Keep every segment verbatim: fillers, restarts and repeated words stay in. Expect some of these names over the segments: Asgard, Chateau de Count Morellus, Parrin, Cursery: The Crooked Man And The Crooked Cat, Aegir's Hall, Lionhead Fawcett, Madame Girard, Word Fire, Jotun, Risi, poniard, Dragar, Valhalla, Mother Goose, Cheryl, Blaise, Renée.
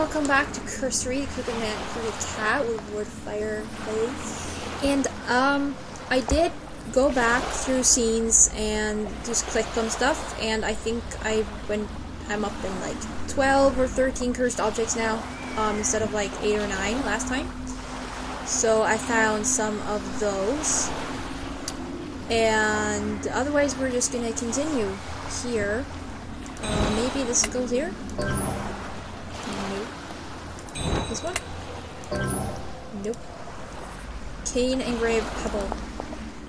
welcome back to Cursery: The Crooked Man and The Crooked Cat with Word Fire, Blaise. And um, I did go back through scenes and just clicked on stuff, and I think I went, I'm up in like twelve or thirteen cursed objects now, um, instead of like eight or nine last time. So I found some of those, and otherwise we're just gonna continue here. Uh, maybe this goes here? Nope. This one? Nope. Cane engraved pebble.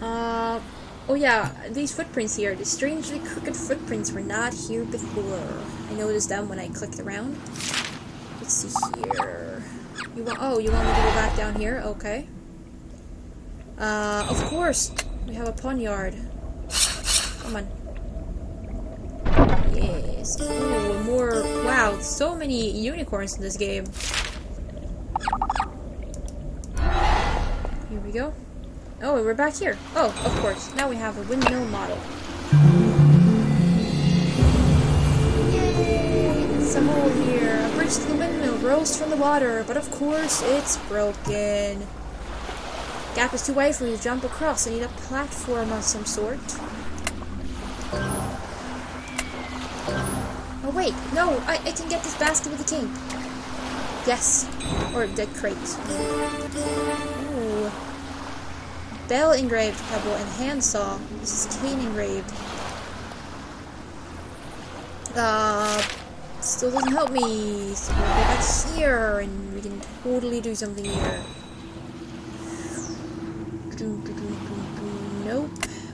Uh, oh yeah, these footprints here. The strangely crooked footprints were not here before. I noticed them when I clicked around. Let's see here. You want? Oh, you want me to go back down here? Okay. Uh, of course! We have a poniard. Come on. Yes. Ooh, more. Wow, so many unicorns in this game. Here we go. Oh, we're back here. Oh, of course. Now we have a windmill model. Yay! Some hole here. A bridge to the windmill rose from the water, but of course it's broken. Gap is too wide for you to jump across. I need a platform of some sort. Oh wait, no, I, I can get this basket with the cane. Yes, or the crate. Ooh. Bell engraved pebble and handsaw. This is cane engraved. Uh, still doesn't help me. So we'll go back here and we can totally do something here. Nope.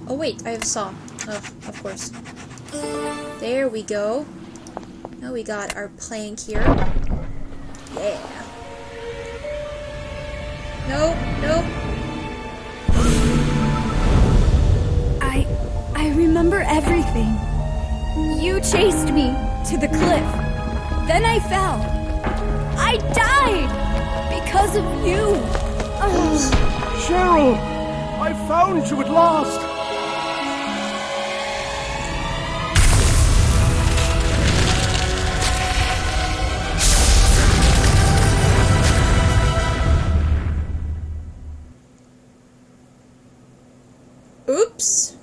Oh wait, I have a saw. Oh, of course. There we go. Now we got our plank here. Yeah. Nope, nope. I... I remember everything. You chased me to the cliff. Then I fell. I died! Because of you! Oh. Cheryl! I found you at last! Oops.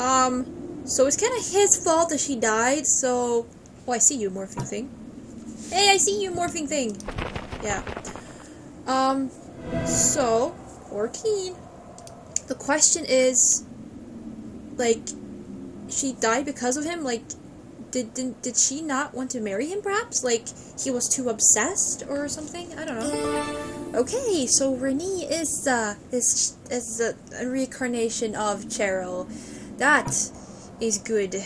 Um, so it's kind of his fault that she died, so... Oh, I see you, morphing thing. Hey, I see you, morphing thing! Yeah. Um, so, fourteen. The question is, like, she died because of him? Like, did, did, did she not want to marry him, perhaps? Like, he was too obsessed or something? I don't know. Okay, so Renée is uh is is a, a reincarnation of Cheryl. That is good.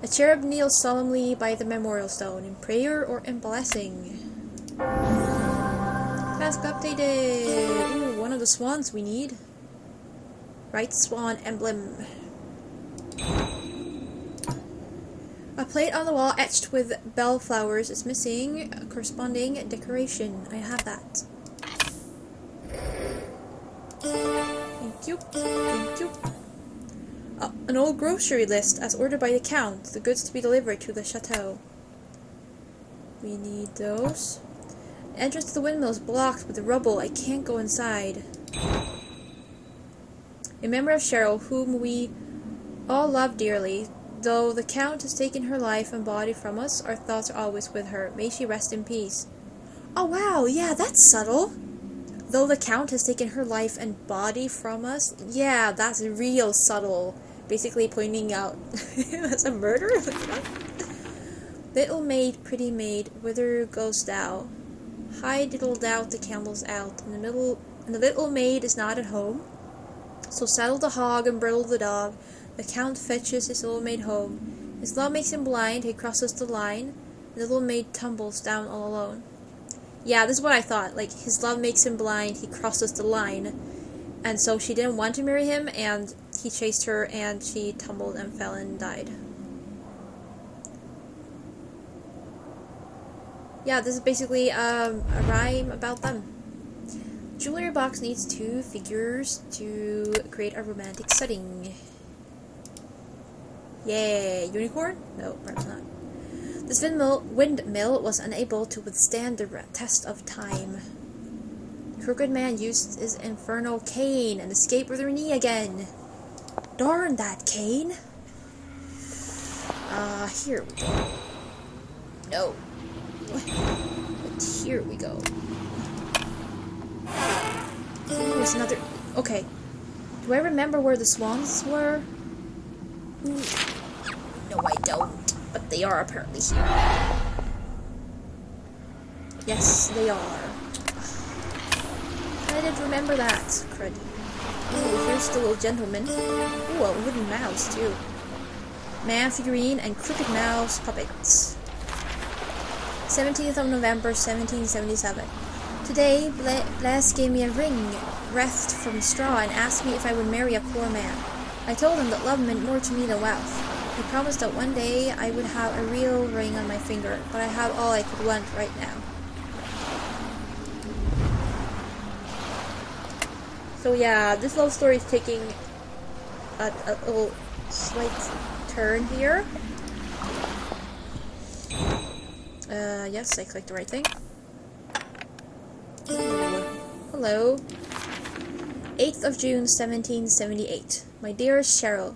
A cherub kneels solemnly by the memorial stone in prayer or in blessing. Task updated. Ooh, one of the swans we need. Right swan emblem. A plate on the wall etched with bell flowers is missing. A corresponding decoration. I have that. Thank you. Thank you. Uh, an old grocery list as ordered by the Count. The goods to be delivered to the chateau. We need those. The entrance to the windmill is blocked with the rubble. I can't go inside. A memory of Cheryl, whom we all love dearly. Though the Count has taken her life and body from us, our thoughts are always with her. May she rest in peace. Oh wow, yeah, that's subtle. Though the Count has taken her life and body from us. Yeah, that's real subtle. Basically pointing out that's a murder? Little maid, pretty maid, whither goest thou? High diddle doubt the camel's out, and the middle and the little maid is not at home. So saddle the hog and bridle the dog. The Count fetches his little maid home. His love makes him blind, he crosses the line, and the little maid tumbles down all alone. Yeah, this is what I thought. Like, his love makes him blind, he crosses the line. And so she didn't want to marry him, and he chased her, and she tumbled and fell and died. Yeah, this is basically um, a rhyme about them. Jewelry box needs two figures to create a romantic setting. Yay, unicorn? No, perhaps not. This windmill, windmill was unable to withstand the test of time. The crooked man used his infernal cane and escaped with Renée again. Darn that cane! Uh, here we go. No. But here we go. Ooh, there's another... Okay. Do I remember where the swans were? No, I don't. But they are apparently here. Yes, they are. I didn't remember that. Crud. Ooh, here's the little gentleman. Ooh, a wooden mouse, too. Man figurine and crooked mouse puppets. seventeenth of November, seventeen seventy-seven. Today, Bla Blaise gave me a ring, wreathed from straw, and asked me if I would marry a poor man. I told him that love meant more to me than wealth. He promised that one day I would have a real ring on my finger, but I have all I could want right now. So yeah, this love story is taking a, a little slight turn here. Uh, yes, I clicked the right thing. Hello. eighth of June, seventeen seventy-eight. My dearest Cheryl,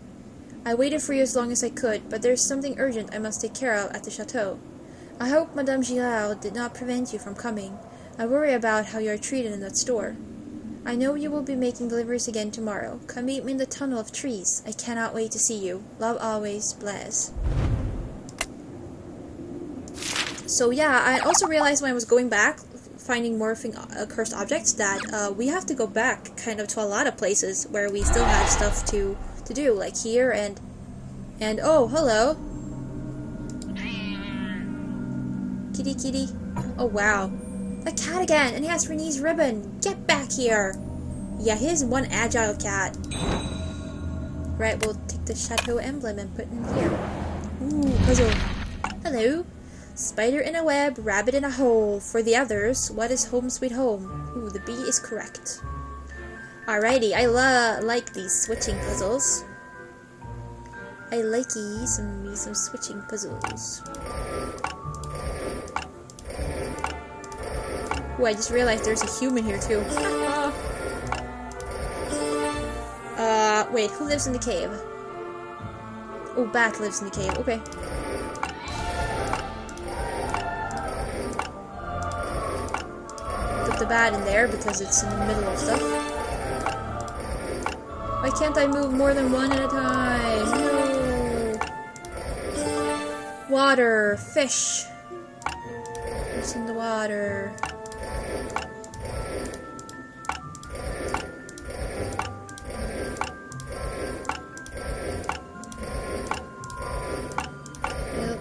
I waited for you as long as I could, but there's something urgent I must take care of at the chateau. I hope Madame Girard did not prevent you from coming. I worry about how you are treated in that store. I know you will be making deliveries again tomorrow. Come meet me in the tunnel of trees. I cannot wait to see you. Love always, Blaise. So yeah, I also realized when I was going back, finding more uh, cursed objects, that uh, we have to go back kind of to a lot of places where we still have stuff to, to do, like here and... And oh, hello! Kitty kitty. Oh wow. The cat again, and he has Renée's ribbon. Get back here! Yeah, here's one agile cat. Right, we'll take the chateau emblem and put it in here. Ooh, puzzle. Hello. Spider in a web, rabbit in a hole. For the others, what is home sweet home? Ooh, the B is correct. Alrighty, I lo like these switching puzzles. I like some some switching puzzles. Ooh, I just realized there's a human here too. uh, wait, who lives in the cave? Oh, Bat lives in the cave, okay. Put the bat in there because it's in the middle of stuff. Why can't I move more than one at a time? No! Water, fish. What's in the water?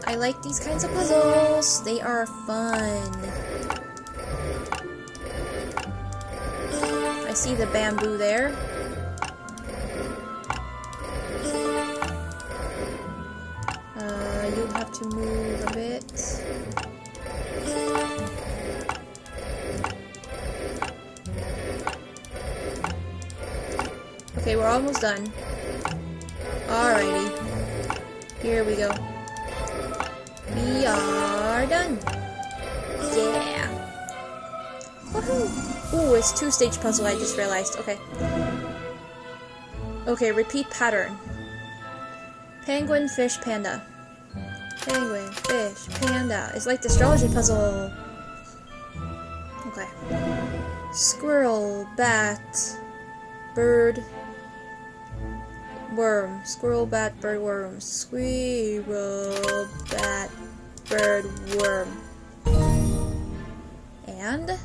I like these kinds of puzzles. They are fun. I see the bamboo there. Uh, you have to move a bit. Okay, we're almost done. Alrighty. Here we go. We are done. Yeah. Woohoo! Ooh, it's two-stage puzzle, I just realized. Okay. Okay, repeat pattern. Penguin, fish, panda. Penguin, fish, panda. It's like the astrology puzzle. Okay. Squirrel, bat, bird, worm. Squirrel, bat, bird, worm. Squirrel, bat, bird, worm. And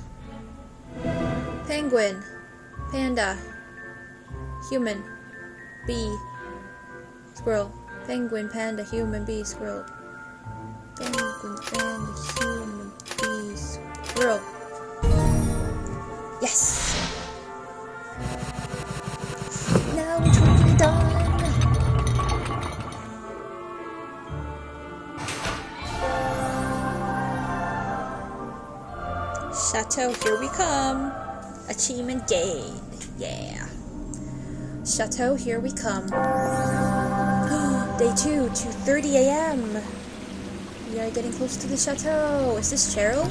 penguin, panda, human, bee, squirrel, penguin, panda, human, bee, squirrel, penguin, panda, human, bee, squirrel. Yes! Now we're totally done! Chateau, here we come! Achievement gained. Yeah. Chateau, here we come. Day two, two thirty a m We are getting close to the chateau. Is this Cheryl?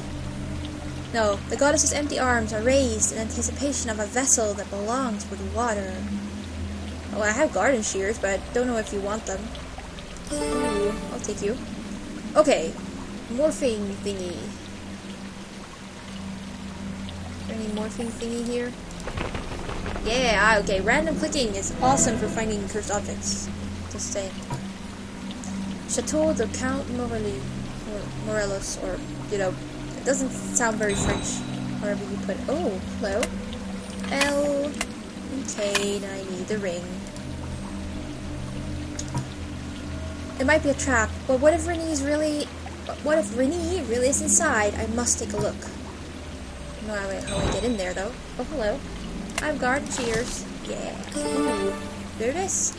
No. The goddess's empty arms are raised in anticipation of a vessel that belongs with water. Oh, I have garden shears, but don't know if you want them. Ooh, I'll take you. Okay. Morphing thingy. Is there any morphing thingy here? Yeah, okay. Random clicking is awesome for finding cursed objects. Just saying. Chateau de Count Morellus, or Morellus, or, you know, it doesn't sound very French, wherever you put it. Oh, hello. L. Okay, now I need the ring. It might be a trap, but what if Renée's really... What if Renée really is inside? I must take a look. No, I don't know how I get in there, though. Oh, hello. I've guard. Cheers. Yeah. Ooh. There it is.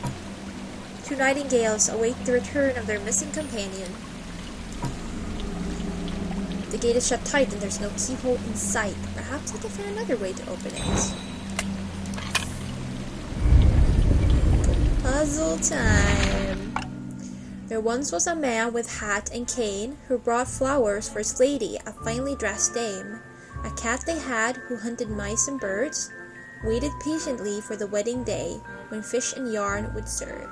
Two nightingales await the return of their missing companion. The gate is shut tight and there's no keyhole in sight. Perhaps I can find another way to open it. Puzzle time! There once was a man with hat and cane who brought flowers for his lady, a finely dressed dame. A cat they had who hunted mice and birds, waited patiently for the wedding day when fish and yarn would serve.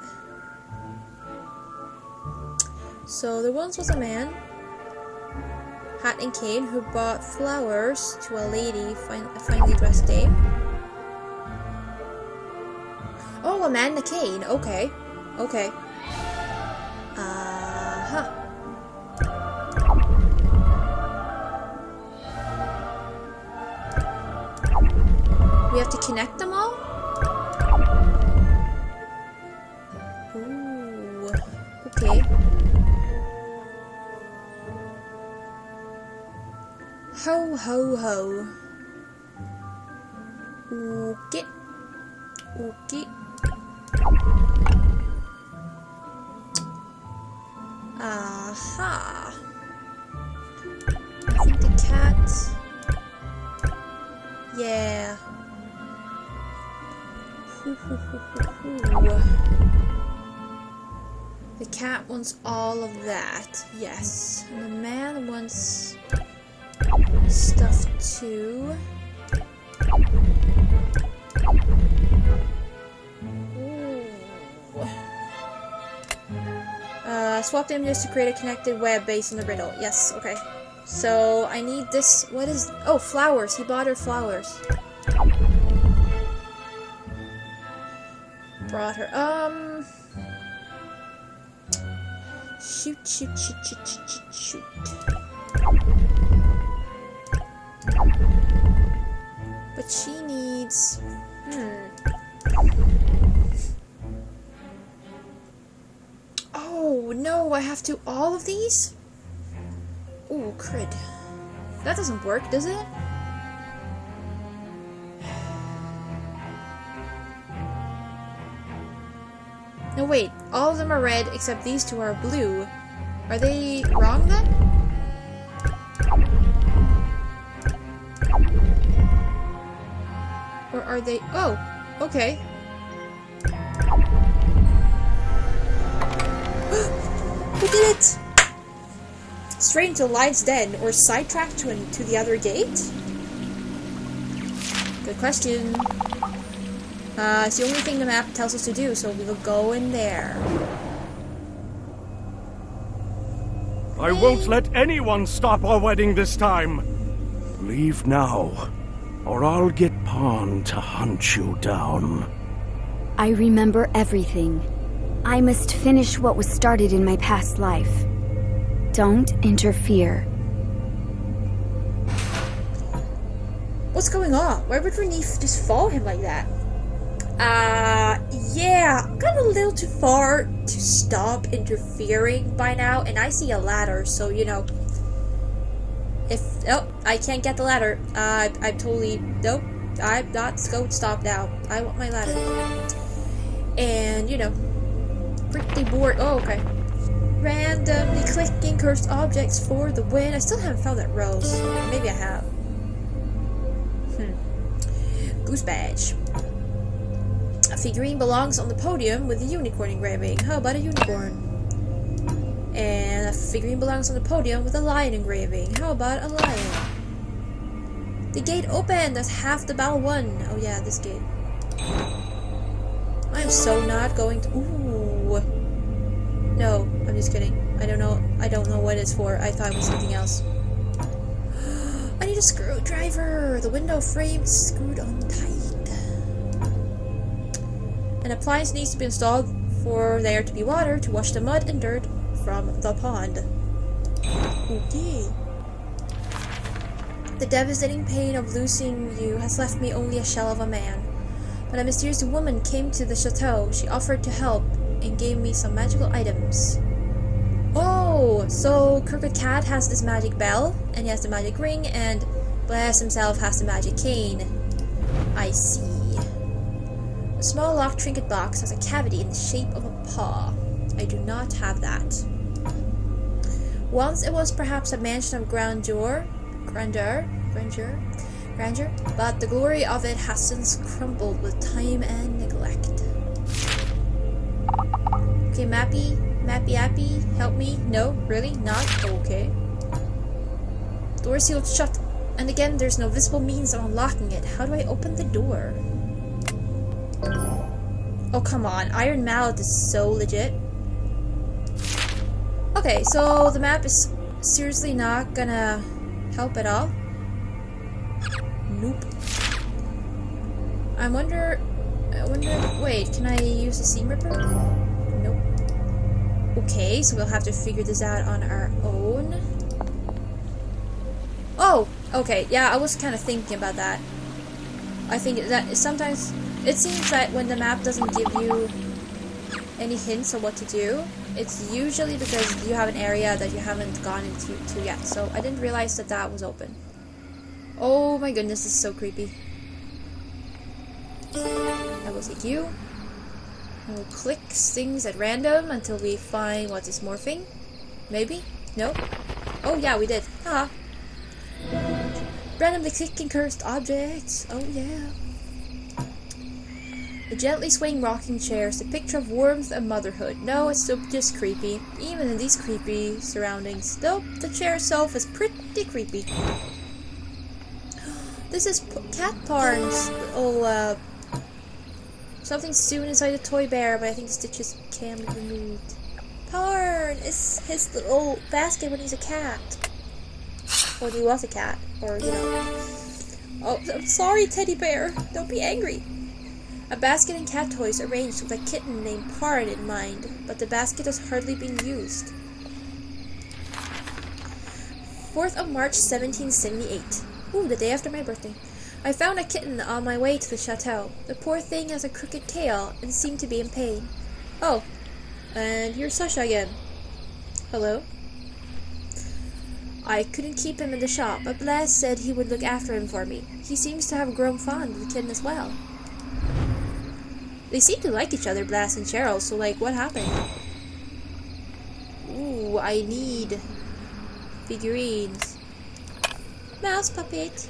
So there once was a man, hat and cane, who brought flowers to a lady, fin a finely dressed dame. Oh, a man in a cane. Okay, okay. Uh huh. We have to connect them all. Ooh. Okay. Ho ho ho. Okay. Okay. Aha! I think the cat... Yeah. The cat wants all of that. Yes. And the man wants stuff too. Uh, swap the images to create a connected web based on the riddle. Yes, okay. So, I need this... What is... Oh, flowers. He bought her flowers. Brought her... Um... Shoot, shoot, shoot, shoot, shoot, shoot, shoot. But she needs... Hmm... Oh, no, I have to all of these? Ooh, crud. That doesn't work, does it? No, wait. All of them are red, except these two are blue. Are they wrong, then? Or are they... Oh, okay. We did it! Straight into Lion's Den, or sidetracked to, an, to the other gate? Good question. Uh, it's the only thing the map tells us to do, so we will go in there. I won't let anyone stop our wedding this time! Leave now, or I'll get Parrin to hunt you down. I remember everything. I must finish what was started in my past life. Don't interfere. What's going on? Why would Renée just follow him like that? Uh, yeah, got a little too far to stop interfering by now, and I see a ladder, so, you know. If, oh, I can't get the ladder. Uh, I, I'm totally, nope, I'm not going to stop now. I want my ladder. And, you know. Pretty bored. Oh, okay. Randomly clicking cursed objects for the win. I still haven't found that rose. Maybe I have. Hmm. Goose badge. A figurine belongs on the podium with the unicorn engraving. How about a unicorn? And a figurine belongs on the podium with a lion engraving. How about a lion? The gate opened! That's half the battle won! Oh yeah, this gate. I'm so not going to- Ooh! No, I'm just kidding. I don't know- I don't know what it's for. I thought it was something else. I need a screwdriver! The window frame is screwed on tight. An appliance needs to be installed for there to be water to wash the mud and dirt from the pond. Okay. The devastating pain of losing you has left me only a shell of a man. But a mysterious woman came to the chateau. She offered to help and gave me some magical items. Oh, so Crooked Cat has this magic bell, and he has the magic ring, and Blaise himself has the magic cane. I see. A small locked trinket box has a cavity in the shape of a paw. I do not have that. Once it was perhaps a mansion of grandeur, grandeur, grandeur, grandeur, but the glory of it has since crumbled with time and neglect. Okay, Mappy, Mappy, Appy, help me. No, really, not okay. Door sealed shut, and again, there's no visible means of unlocking it. How do I open the door? Oh come on, Iron Mallet is so legit. Okay, so the map is seriously not gonna help at all. Nope. I wonder. I wonder. Wait, can I use the seam ripper? Nope. Okay, so we'll have to figure this out on our own. Oh, okay. Yeah, I was kind of thinking about that. I think that sometimes it seems that when the map doesn't give you any hints on what to do, it's usually because you have an area that you haven't gone into to yet. So I didn't realize that that was open. Oh my goodness, this is so creepy. I will take you. I will click things at random until we find what is morphing. Maybe? No? Oh yeah, we did. Haha. Randomly clicking cursed objects. Oh yeah. The gently swaying rocking chair is the picture of warmth and motherhood. No, it's still just creepy. Even in these creepy surroundings. Nope, the chair itself is pretty creepy. This is P Cat Parrin's little, uh... something soon inside the toy bear, but I think the stitches can be removed. Parrin! It's his little basket when he's a cat. Or he was a cat. Or, you know... Oh, I'm sorry, teddy bear. Don't be angry. A basket and cat toys arranged with a kitten named Parrin in mind, but the basket is hardly being used. fourth of March, seventeen seventy-eight. Ooh, the day after my birthday. I found a kitten on my way to the chateau. The poor thing has a crooked tail and seemed to be in pain. Oh, and here's Sasha again. Hello? I couldn't keep him in the shop, but Blaise said he would look after him for me. He seems to have grown fond of the kitten as well. They seem to like each other, Blaise and Cheryl, so like, what happened? Ooh, I need figurines. Mouse puppet!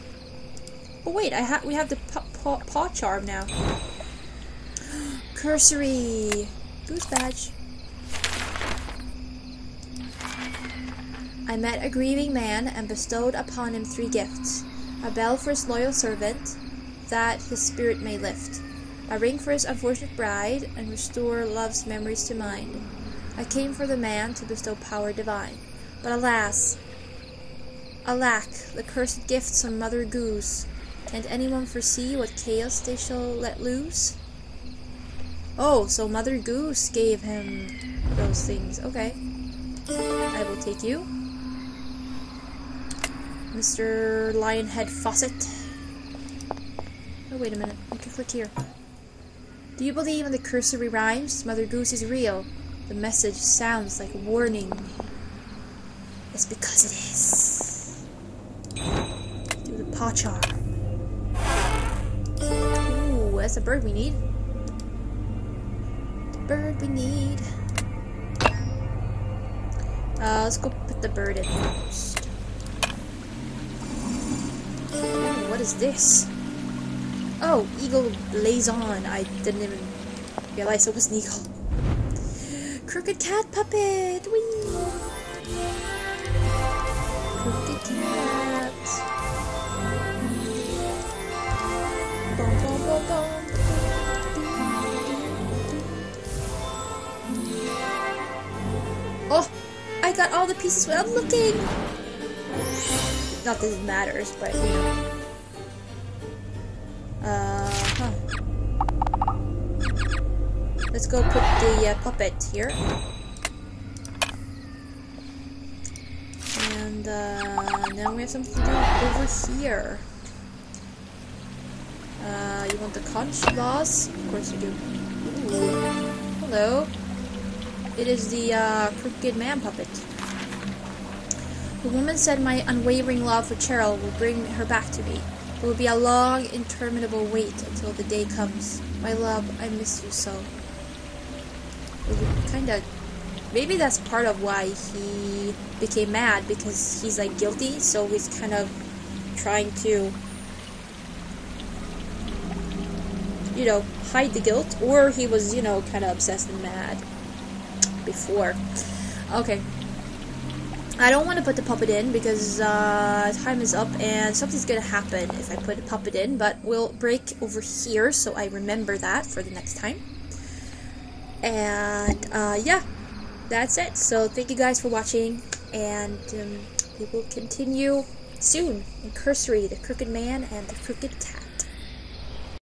Oh wait, I ha we have the pa pa paw charm now. Cursery! Goose badge. I met a grieving man and bestowed upon him three gifts. A bell for his loyal servant, that his spirit may lift. A ring for his unfortunate bride, and restore love's memories to mind. I came for the man to bestow power divine. But alas, alack, the cursed gifts on Mother Goose. Can't anyone foresee what chaos they shall let loose? Oh, so Mother Goose gave him those things. Okay. I will take you. Mister Lionhead Fawcett. Oh, wait a minute. I can click here. Do you believe in the cursory rhymes? Mother Goose is real. The message sounds like a warning. It's because it is. Do the paw charm. Ooh, that's a bird we need. The bird we need. Uh, let's go put the bird in first. Ooh, what is this? Oh, Eagle Blaze on. I didn't even realize it was an eagle. Crooked cat puppet! Whee! Crooked Cat. Bum, bum, bum, bum. Oh, I got all the pieces without looking. Not that it matters, but you know. Uh huh. Let's go put the uh, puppet here. And uh, now we have something to do over here. Uh, you want the conch loss? Of course you do. Ooh. Hello. It is the uh, Crooked Man puppet. The woman said my unwavering love for Cheryl will bring her back to me. It will be a long, interminable wait until the day comes. My love, I miss you so. Kinda... Maybe that's part of why he became mad, because he's like guilty, so he's kind of trying to, you know, hide the guilt, or he was, you know, kind of obsessed and mad before. Okay. I don't want to put the puppet in because uh, time is up and something's gonna happen if I put a puppet in, but we'll break over here so I remember that for the next time. And uh, yeah, that's it. So thank you guys for watching, and um, we will continue soon in Cursery, the Crooked Man and the Crooked Cat.